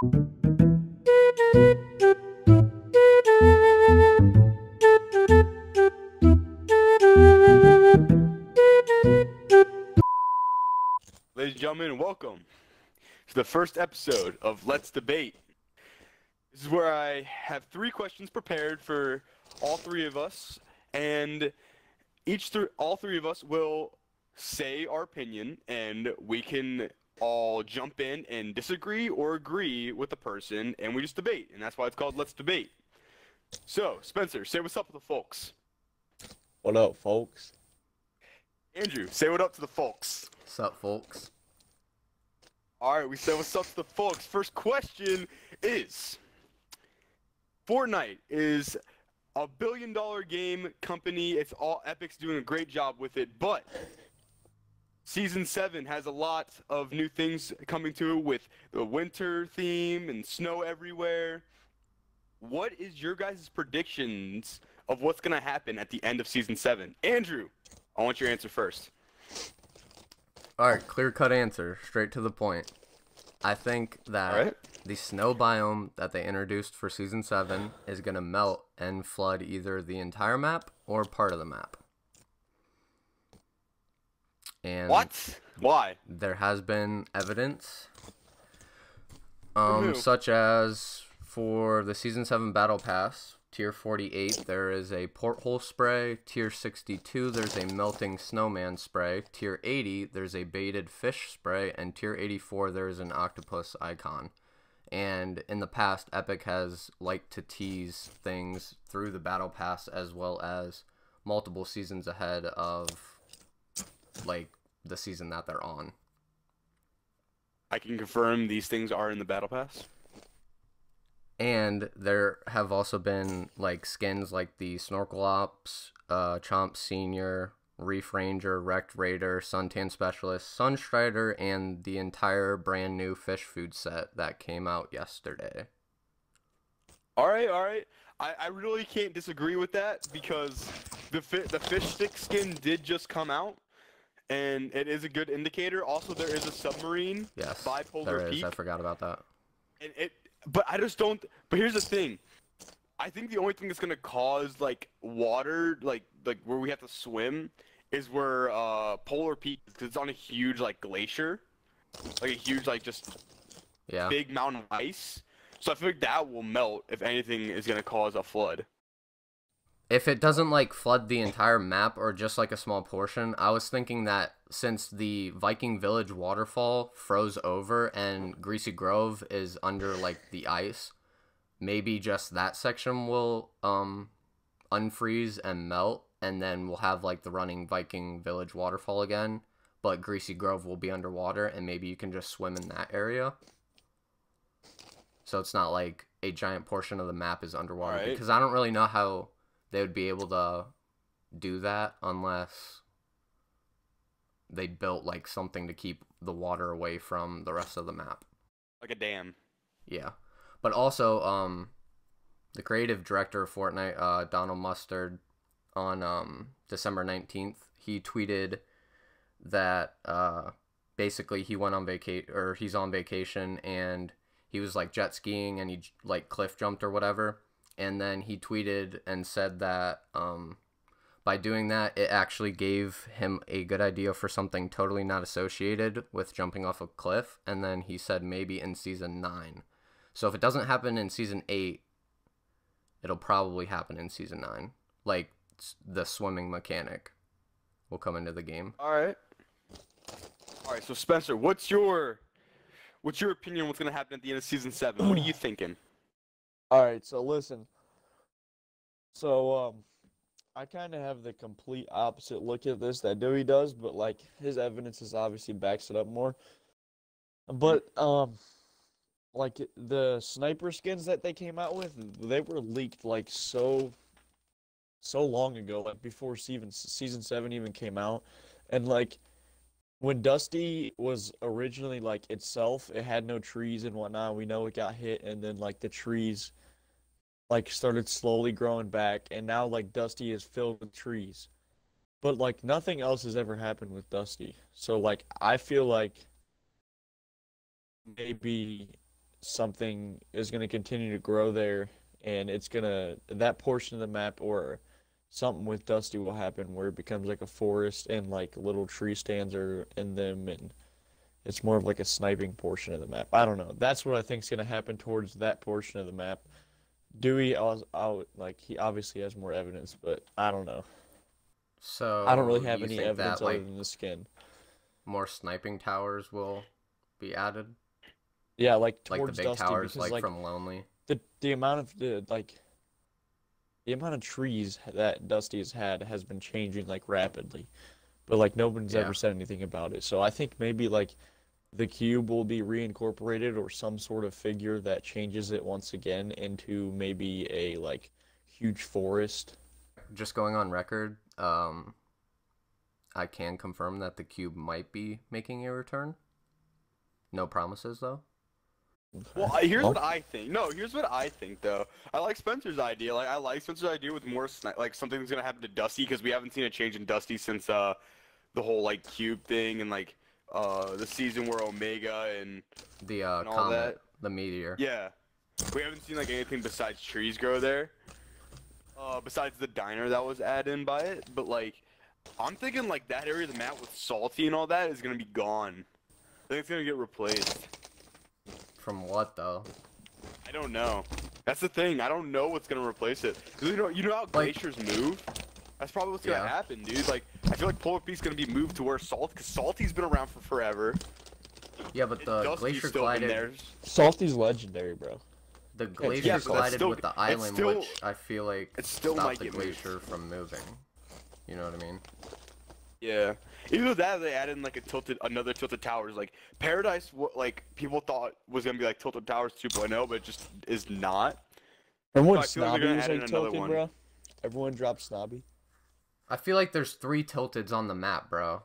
Ladies and gentlemen, welcome to the first episode of Let's Debate. This is where I have three questions prepared for all three of us, and all three of us will say our opinion, and we can all jump in and disagree or agree with the person, and we just debate, and that's why it's called Let's Debate. So, Spencer, say what's up with the folks. What up, folks? Andrew, say what up to the folks. What's up, folks? Alright, we say what's up to the folks. First question is, Fortnite is a billion-dollar game company. It's all Epic's doing a great job with it, but Season 7 has a lot of new things coming to it with the winter theme and snow everywhere. What is your guys' predictions of what's going to happen at the end of Season 7? Andrew, I want your answer first. Alright, clear-cut answer, straight to the point. I think that the snow biome that they introduced for Season 7 is going to melt and flood either the entire map or part of the map. And what? Why? There has been evidence, such as for the Season 7 Battle Pass, Tier 48, there is a Porthole Spray. Tier 62, there's a Melting Snowman Spray. Tier 80, there's a Baited Fish Spray. And Tier 84, there is an Octopus Icon. And in the past, Epic has liked to tease things through the Battle Pass as well as multiple seasons ahead of, like, the season that they're on. I can confirm these things are in the Battle Pass. And there have also been, like, skins like the Snorkel Ops, Chomp Senior, Reef Ranger, Wrecked Raider, Suntan Specialist, Sunstrider, and the entire brand new fish food set that came out yesterday. Alright, alright. I really can't disagree with that because the Fish Stick skin did just come out. And it is a good indicator. Also, there is a submarine by Polar Peak. I forgot about that. And but here's the thing. I think the only thing that's gonna cause water, like where we have to swim, is where Polar Peak, because it's on a huge glacier, big mountain of ice. So I feel like that will melt if anything is gonna cause a flood. If it doesn't, flood the entire map or just, a small portion, I was thinking that since the Viking Village waterfall froze over and Greasy Grove is under, the ice, maybe just that section will unfreeze and melt, and then we'll have, the running Viking Village waterfall again, but Greasy Grove will be underwater, and maybe you can just swim in that area. So it's not, a giant portion of the map is underwater, because I don't really know how they would be able to do that unless they built, something to keep the water away from the rest of the map. Like a dam. Yeah. But also, the creative director of Fortnite, Donald Mustard, on December 19th, he tweeted that basically he went on vacation, or he's on vacation, and he was, jet skiing, and he, cliff jumped or whatever. And then he tweeted and said that by doing that, it actually gave him a good idea for something totally not associated with jumping off a cliff. And then he said maybe in Season 9. So if it doesn't happen in Season 8, it'll probably happen in Season 9. The swimming mechanic will come into the game. All right. All right, so Spencer, what's your opinion on what's going to happen at the end of Season 7? What are you thinking? Alright, so listen, I kind of have the complete opposite look at this that Dewey does, but, his evidence is obviously backs it up more. But, the sniper skins that they came out with, they were leaked, so long ago, before Season 7 even came out, and, when Dusty was originally, itself, it had no trees and whatnot. We know it got hit, and then, the trees, started slowly growing back. And now, Dusty is filled with trees. But, nothing else has ever happened with Dusty. So, I feel like maybe something is going to continue to grow there, and it's going to, that portion of the map or something with Dusty will happen where it becomes like a forest and like little tree stands are in them, and it's more of like a sniping portion of the map. I don't know. That's what I think is going to happen towards that portion of the map. Dewey, like, he obviously has more evidence, but I don't know. So I don't really have any evidence that, like, other than the skin. More sniping towers will be added. Yeah, like towards the big Dusty towers, because, like from Lonely. The amount of the amount of trees that Dusty has had has been changing like rapidly, but like nobody's ever said anything about it. So I think maybe like the cube will be reincorporated or some sort of figure that changes it once again into maybe a like huge forest. Just going on record, I can confirm that the cube might be making a return. No promises, though. Well, here's what I think. No, here's what I think, though. I like Spencer's idea. Like, I like Spencer's idea with more, like, something's gonna happen to Dusty, because we haven't seen a change in Dusty since, the whole, like, cube thing, and, like, the season where Omega and... the, and all comet, that. The meteor. Yeah. We haven't seen, like, anything besides trees grow there. Besides the diner that was added in by it, but, like, I'm thinking, like, that area of the map with Salty and all that is gonna be gone. I think it's gonna get replaced. From what, though? I don't know. That's the thing. I don't know what's gonna replace it. Cause you know how glaciers move. That's probably what's gonna happen, dude. Like, I feel like Polar Peak's gonna be moved to where cause Salty's been around for forever. Yeah, but the glacier glided. Salty's legendary, bro. The glacier glided still, with the island, which I feel like it still stopped the glacier from moving. You know what I mean? Yeah. Either that or they added in, like, another Tilted Towers. Like, Paradise, like, people thought was going to be, like, Tilted Towers 2.0, but it just is not. Everyone Snobby was, like, tilted, bro. Everyone dropped Snobby. I feel like there's 3 Tilteds on the map, bro.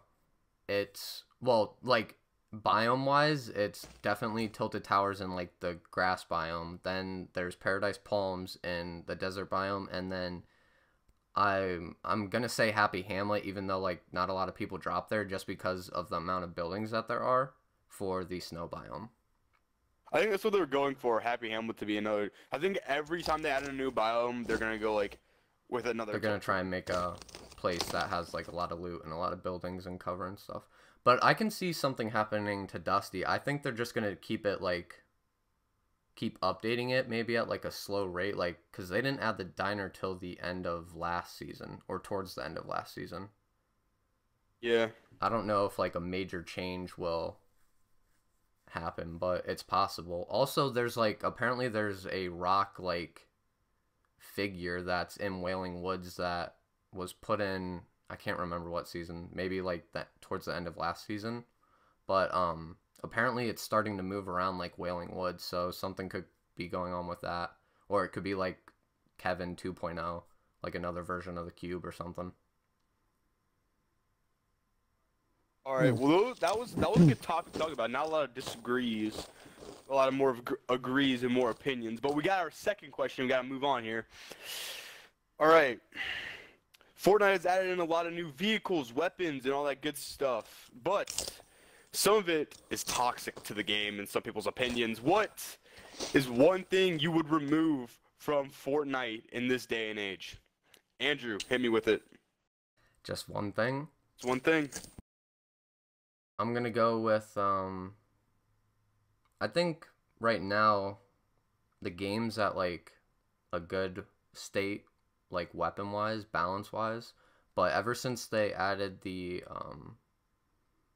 It's, well, like, biome-wise, it's definitely Tilted Towers in, like, the grass biome. Then there's Paradise Palms in the desert biome, and then... I'm gonna say Happy Hamlet, even though like not a lot of people drop there just because of the amount of buildings that there are for the snow biome. I think that's what they're going for, Happy Hamlet to be another. I think every time they add a new biome, they're gonna go like with another. They're gonna try and make a place that has like a lot of loot and a lot of buildings and cover and stuff. But I can see something happening to Dusty. I think they're just gonna keep it like. Keep updating it maybe at like a slow rate, like because they didn't add the diner till the end of last season or towards the end of last season. Yeah, I don't know if like a major change will happen, but it's possible. Also, there's like apparently there's a rock like figure that's in Wailing Woods that was put in, I can't remember what season, maybe like that towards the end of last season, but apparently it's starting to move around like Wailing Woods, so something could be going on with that. Or it could be like Kevin 2.0, like another version of the cube or something. Alright, well that was a good topic to talk about. Not a lot of disagrees, a lot of more agrees and more opinions. But we got our second question, we gotta move on here. Alright. Fortnite has added in a lot of new vehicles, weapons, and all that good stuff. But some of it is toxic to the game in some people's opinions. What is one thing you would remove from Fortnite in this day and age? Andrew, hit me with it. Just one thing? Just one thing. I'm going to go with, I think right now the game's at, like, a good state, like, weapon-wise, balance-wise. But ever since they added the,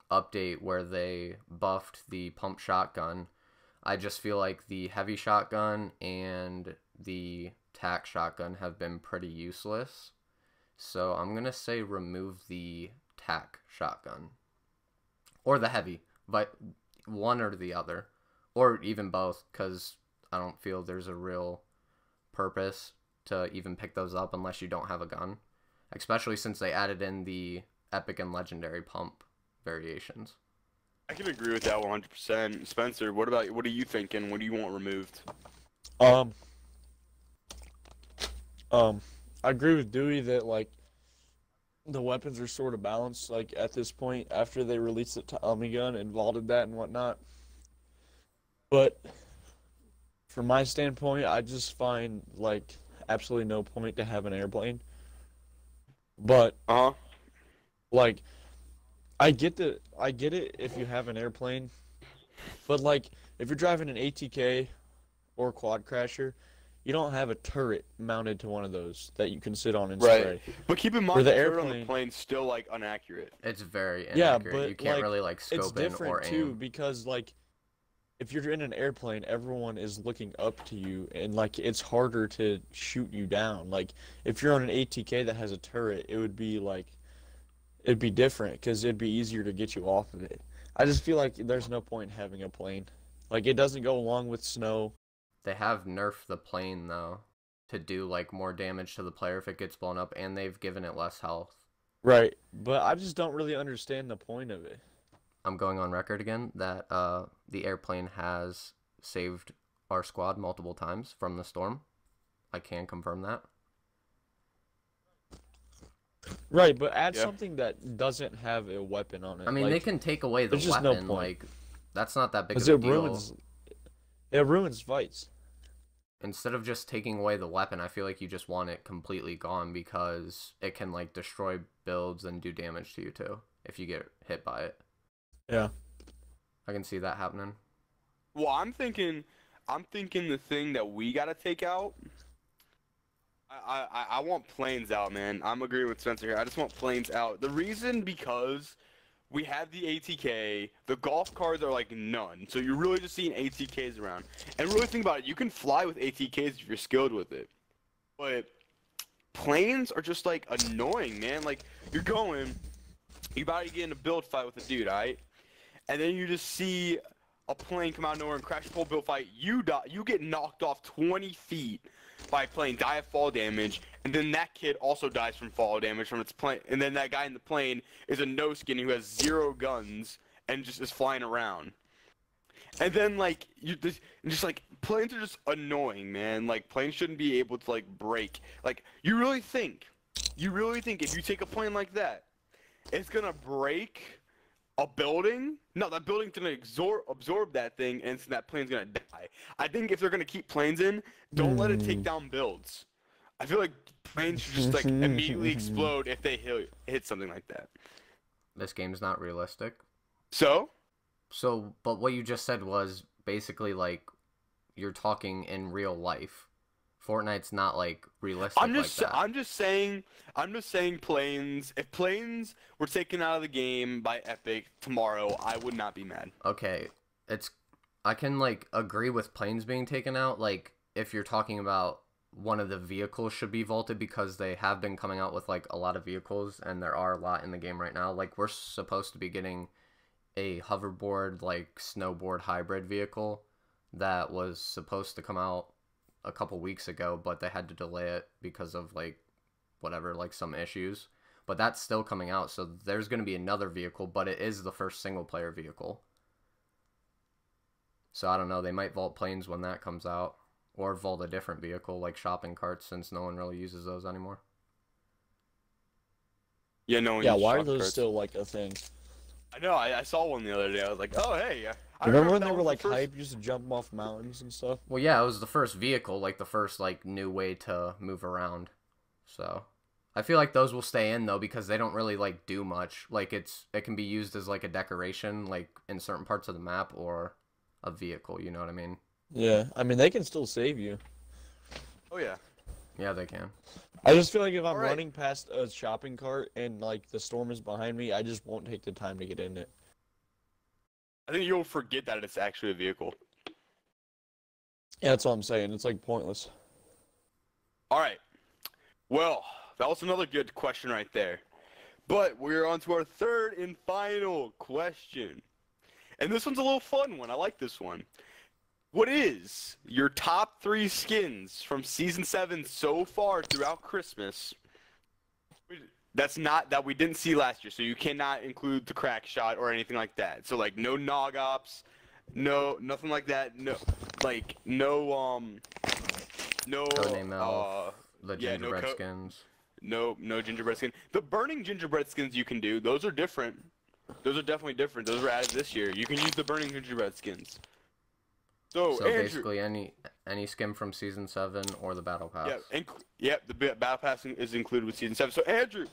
update where they buffed the pump shotgun, I just feel like the heavy shotgun and the tac shotgun have been pretty useless, so I'm gonna say remove the tac shotgun or the heavy, but one or the other or even both, because I don't feel there's a real purpose to even pick those up unless you don't have a gun, especially since they added in the epic and legendary pump variations. I can agree with that 100%. Spencer, what are you thinking? What do you want removed? I agree with Dewey that like the weapons are sort of balanced. Like at this point, after they released the Tommy Gun and vaulted that and whatnot, but From my standpoint, I just find, like, absolutely no point to have an airplane. But, like, I get it if you have an airplane, but, like, if you're driving an ATK or Quad Crasher, you don't have a turret mounted to one of those that you can sit on and spray. Right. But keep in mind, the turret on the plane's still, like, inaccurate. It's very inaccurate. Yeah, but, you can't, like, really, like, scope in or aim. It's different, too, because, like, if you're in an airplane, everyone is looking up to you, and, like, it's harder to shoot you down. Like, if you're on an ATK that has a turret, it would be, like, it'd be different, because it'd be easier to get you off of it. I just feel like there's no point in having a plane. Like, it doesn't go along with snow. They have nerfed the plane, though, to do, like, more damage to the player if it gets blown up, and they've given it less health. Right, but I just don't really understand the point of it. I'm going on record again that the airplane has saved our squad multiple times from the storm. I can confirm that. Right, but add something that doesn't have a weapon on it. I mean, like, they can take away the weapon. No, like, that's not that big of a deal. It ruins fights. Instead of just taking away the weapon, I feel like you just want it completely gone because it can, like, destroy builds and do damage to you, too, if you get hit by it. Yeah, I can see that happening. Well, I'm thinking the thing that we gotta take out. I want planes out, man. I'm agreeing with Spencer here. I just want planes out. The reason, because we have the ATK. The golf cars are, like, none. So you're really just seeing ATKs around. And really think about it. You can fly with ATKs if you're skilled with it. But planes are just, like, annoying, man. Like, you're going, you about to get in a build fight with a dude, alright? And then you just see a plane come out of nowhere and crash the whole build fight. You die. You get knocked off 20 feet by a plane, die of fall damage, and then that kid also dies from fall damage from its plane. And then that guy in the plane is a no-skin who has 0 guns and just is flying around. And then, like, planes are just annoying, man. Like, planes shouldn't be able to, like, break. Like, you really think if you take a plane like that, it's gonna break a building? No, that building's gonna absorb that thing, and so that plane's gonna die. I think if they're gonna keep planes in, don't let it take down builds. I feel like planes should just, like, immediately explode if they hit something like that. This game's not realistic. So, but what you just said was basically, like, you're talking in real life. Fortnite's not, like, realistic. I'm just saying planes. If planes were taken out of the game by Epic tomorrow, I would not be mad. Okay, I can, like, agree with planes being taken out. Like, if you're talking about one of the vehicles should be vaulted, because they have been coming out with, like, a lot of vehicles, and there are a lot in the game right now. Like, we're supposed to be getting a hoverboard, like, snowboard hybrid vehicle that was supposed to come out a couple weeks ago, but they had to delay it because of, like, whatever, like, some issues. But that's still coming out, so there's going to be another vehicle, but it is the first single-player vehicle. So I don't know, they might vault planes when that comes out, or vault a different vehicle, like shopping carts, since no one really uses those anymore. Yeah, no one uses why are those carts still, like, a thing? I know, I saw one the other day, I was like, oh, hey, I remember when they were, like, hype, used to jump off mountains and stuff? Well, yeah, it was the first vehicle, like, the first, like, new way to move around. So, I feel like those will stay in, though, because they don't really, like, do much. Like, it can be used as, like, a decoration, like, in certain parts of the map, or a vehicle, you know what I mean? Yeah, I mean, they can still save you. Oh, yeah. Yeah, they can. I just feel like if I'm running past a shopping cart and, like, the storm is behind me, I just won't take the time to get in it. I think you'll forget that it's actually a vehicle. Yeah, that's what I'm saying. It's, like, pointless. All right. Well, that was another good question right there. But we're on to our third and final question. And this one's a little fun one. I like this one. What is your top 3 skins from Season 7 so far throughout Christmas? That we didn't see last year, so you cannot include the Crackshot or anything like that. So, like, no Nog Ops, nothing like that. No gingerbread skins. No gingerbread skin. The burning gingerbread skins you can do. Those are different. Those are definitely different. Those were added this year. You can use the burning gingerbread skins. So Andrew, basically any skin from Season 7 or the Battle Pass. Yeah, the Battle Pass is included with Season 7. So Andrew,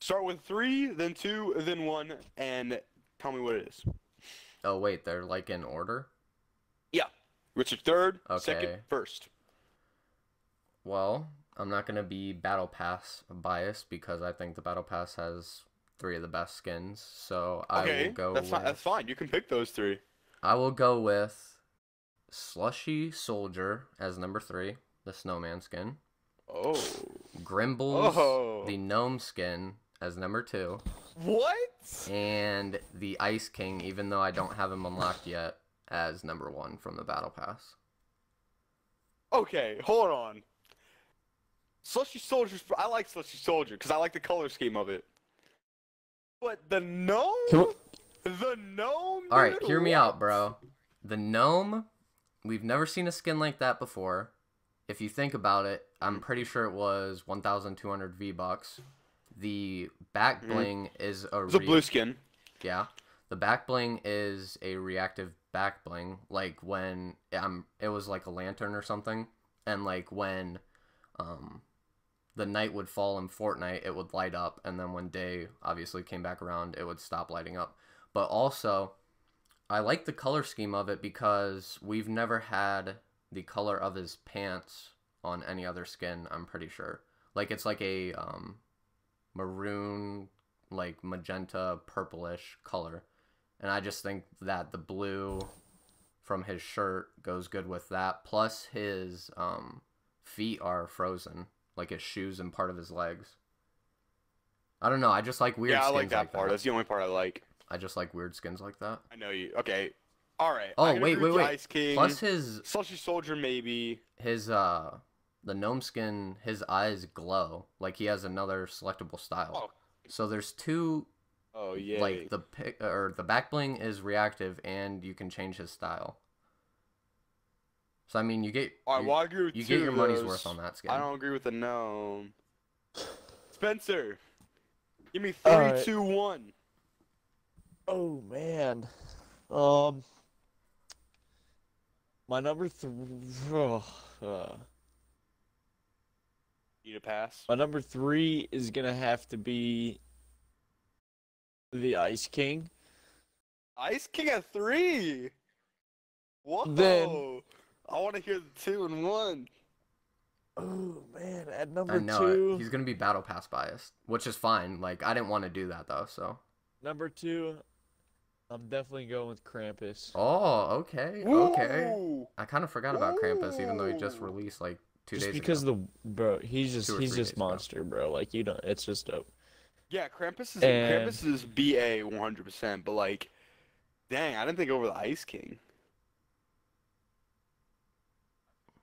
start with 3, then 2, then 1, and tell me what it is. Oh, wait, they're like in order? Yeah. Richard, third, okay. Second, first. Well, I'm not going to be Battle Pass biased because I think the Battle Pass has 3 of the best skins. So I will go with... That's fine. You can pick those 3. I will go with... Slushy Soldier as number 3, the snowman skin. Oh. Grimbles, the gnome skin, as number 2. What? And the Ice King, even though I don't have him unlocked yet, as number 1 from the Battle Pass. Okay, hold on. Slushy Soldier, I like Slushy Soldier, because I like the color scheme of it. But the gnome? The gnome? Alright, hear me out, bro. The gnome... We've never seen a skin like that before. If you think about it, I'm pretty sure it was 1,200 V-Bucks. The back bling is a... It's a blue skin. Yeah. The back bling is a reactive back bling. Like when... it was like a lantern or something. And like when the night would fall in Fortnite, it would light up. And then when day obviously came back around, it would stop lighting up. But also... I like the color scheme of it because we've never had the color of his pants on any other skin, I'm pretty sure. Like, it's like a maroon, like, magenta, purplish color. And I just think that the blue from his shirt goes good with that. Plus, his feet are frozen, like his shoes and part of his legs. I don't know. I just like weird skins like that. Yeah, I like that part. That's the only part I like. I just like weird skins like that. I know you. Okay. All right. Oh, wait. Ice King. Plus his... Slushy Soldier, maybe. His, the gnome skin, his eyes glow. Like, he has another selectable style. Oh. So there's 2... Oh, yeah. Like, the back bling is reactive, and you can change his style. So, I mean, you get... All right, well, I agree with you get your money's worth on that skin. I don't agree with the gnome. Spencer, give me 3, right. 2, 1. Oh man, my number 3. Need a pass. My number 3 is gonna have to be the Ice King. Ice King at 3. Whoa! Then, I want to hear the 2 and 1. Oh man, at number 2. He's gonna be Battle Pass biased, which is fine. Like I didn't want to do that though, so. Number 2. I'm definitely going with Krampus. Oh, okay, okay. Ooh. I kind of forgot about Krampus, even though he just released like 2 days ago. Just because he's just monster, bro. Like you don't, it's just dope. Yeah, Krampus is BA 100%, but like, dang, I didn't think over the Ice King.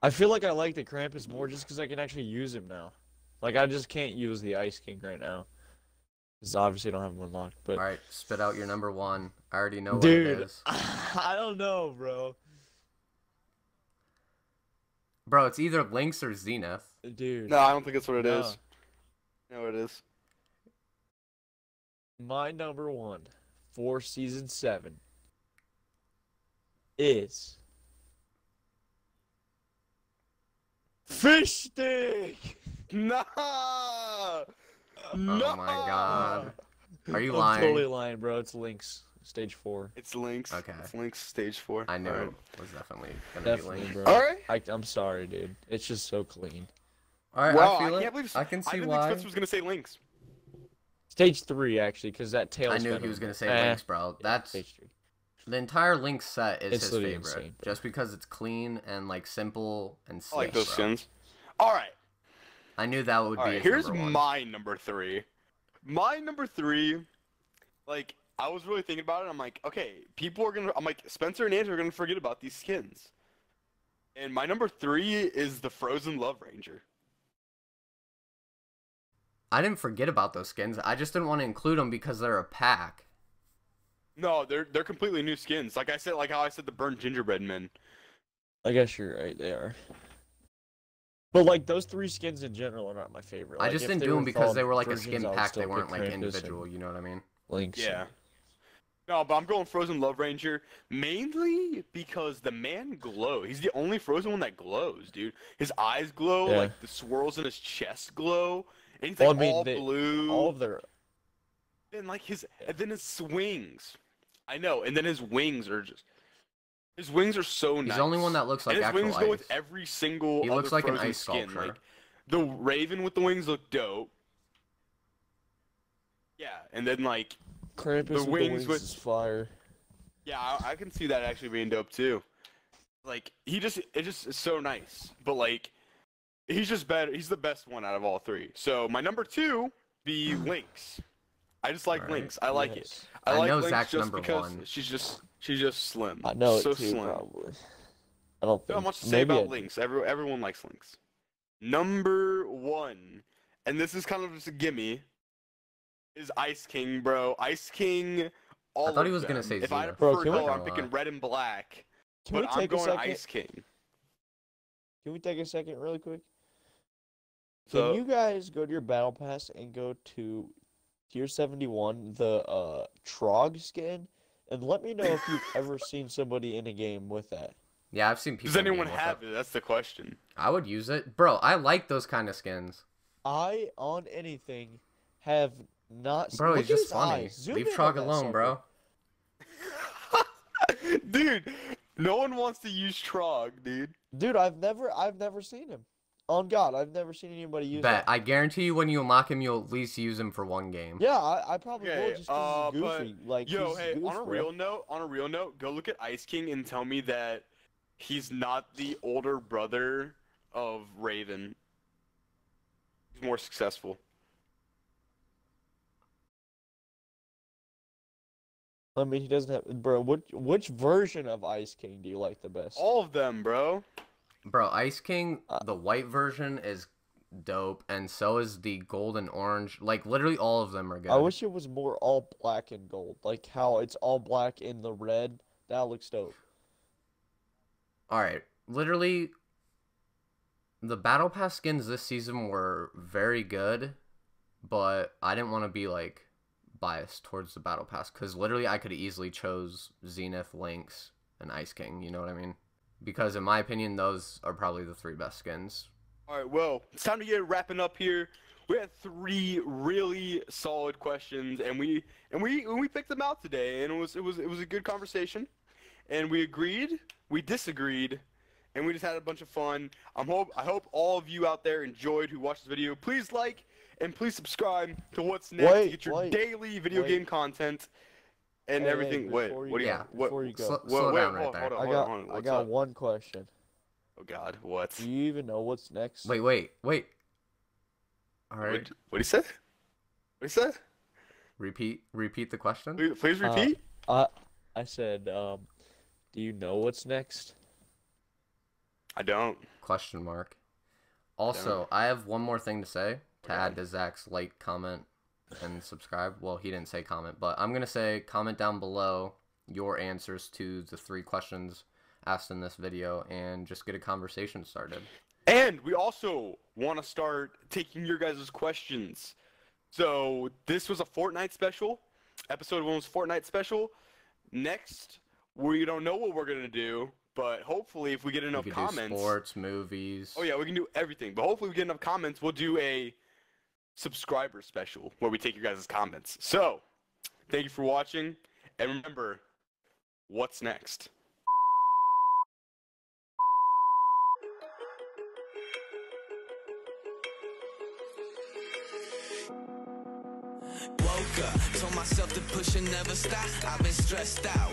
I feel like I like the Krampus more just because I can actually use him now. Like I just can't use the Ice King right now. Obviously don't have one locked, but all right, spit out your number 1. I already know what it is. I don't know, bro. Bro, it's either Lynx or Zenith. Dude. No, I don't think that's what it is. No, it is. My number 1 for Season 7 is Fish Stick. Nah. No! Oh my god. Are you lying? I'm totally lying, bro. It's Lynx. Stage 4. It's Lynx. Okay. It's Lynx Stage 4. I knew it was definitely be Lynx. Alright. I'm sorry, dude. It's just so clean. Alright, wow, I can see why. Spencer was going to say Lynx. Stage 3, actually, because that tail. I knew he was going to say Lynx, bro. That's... Stage 3. The entire Lynx set is his favorite. Insane, just because it's clean and, like, simple and safe, I like those skins. Alright. I knew that would be. Here's my number 3. My number 3, like I was really thinking about it. I'm like, okay, people are gonna. I'm like, Spencer and Andrew are gonna forget about these skins. And my number 3 is the Frozen Love Ranger. I didn't forget about those skins. I just didn't want to include them because they're a pack. No, they're completely new skins. Like I said, like how I said the burnt gingerbread men. I guess you're right. They are. But, like, those 3 skins in general are not my favorite. Like, I just didn't do them because they were, like, a skin pack. They weren't, like, individual, you know what I mean? Links. Yeah. No, but I'm going Frozen Love Ranger, mainly because the man glows. He's the only Frozen one that glows, dude. His eyes glow, yeah. Like the swirls in his chest glow, and he's like all blue. All of their... And like his, and then his swings. I know, and then his wings are just... His wings are so nice. He's the only one that looks like actual ice. And his wings go with every single other Frozen ice skin. Like, the Raven with the wings look dope. Yeah, and then like... Krampus the wings with is fire. Yeah, I can see that actually being dope too. Like he just, it just is so nice. But like, he's just better. He's the best one out of all three. So my number two, the Lynx. I just like Lynx. I like it. I like know Lynx just because one. she's just slim. I know so it too, slim. Probably. I don't think. So much to say about Lynx. Everyone likes Lynx. Number one, and this is kind of just a gimme. Is Ice King, bro. Ice King, all I thought he was going to say Zero. If I had a preferred color, I'm picking red and black, but I'm going Ice King. Can we take a second really quick? So, can you guys go to your Battle Pass and go to Tier 71, the Trog skin, and let me know if you've ever seen somebody in a game with that. Yeah, I've seen people. Does anyone have it? That's the question. I would use it. Bro, I like those kind of skins. I, on anything, have... Not bro, he's just funny. Leave Trog alone, bro. Dude, no one wants to use Trog, dude. Dude, I've never seen him. On God, I've never seen anybody use him. I guarantee you, when you unlock him, you'll at least use him for one game. Yeah, I probably will just because he's goofy. Like, yo, hey, goofy. On a real note, go look at Ice King and tell me that he's not the older brother of Raven. He's more successful. I mean, he doesn't have... Bro, which version of Ice King do you like the best? All of them, bro. Bro, Ice King, the white version is dope, and so is the gold and orange. Like, literally all of them are good. I wish it was more all black and gold. Like, how it's all black and the red. That looks dope. Alright, literally, the Battle Pass skins this season were very good, but I didn't want to be, like... biased towards the Battle Pass, because literally I could have easily chose Zenith, Lynx, and Ice King, you know what I mean? Because in my opinion, those are probably the three best skins. Alright, well, it's time to get wrapping up here. We had three really solid questions, and we picked them out today, and it was a good conversation, and we agreed, we disagreed, and we just had a bunch of fun. I hope all of you out there enjoyed who watched this video. Please like, and please subscribe to What's Next to get your daily video game content and everything. Wait, before you go, slow down, hold on. I got one question. Oh God, what? Do you even know what's next? Wait. All right. What he said? What he said? Repeat the question. Please repeat. I said, do you know what's next? I don't. Question mark. Also, I have one more thing to say. To add to Zach's like, comment, and subscribe. Well, he didn't say comment, but I'm going to say comment down below your answers to the three questions asked in this video and just get a conversation started. And we also want to start taking your guys' questions. So this was a Fortnite special. Episode 1 was Fortnite special. Next, we don't know what we're going to do. But hopefully, if we get enough comments... sports, movies... Oh yeah, we can do everything. But hopefully, if we get enough comments, we'll do a subscriber special where we take your guys' comments. So, thank you for watching. And remember, what's next? Woke up, told myself to push and never stop. I've been stressed out.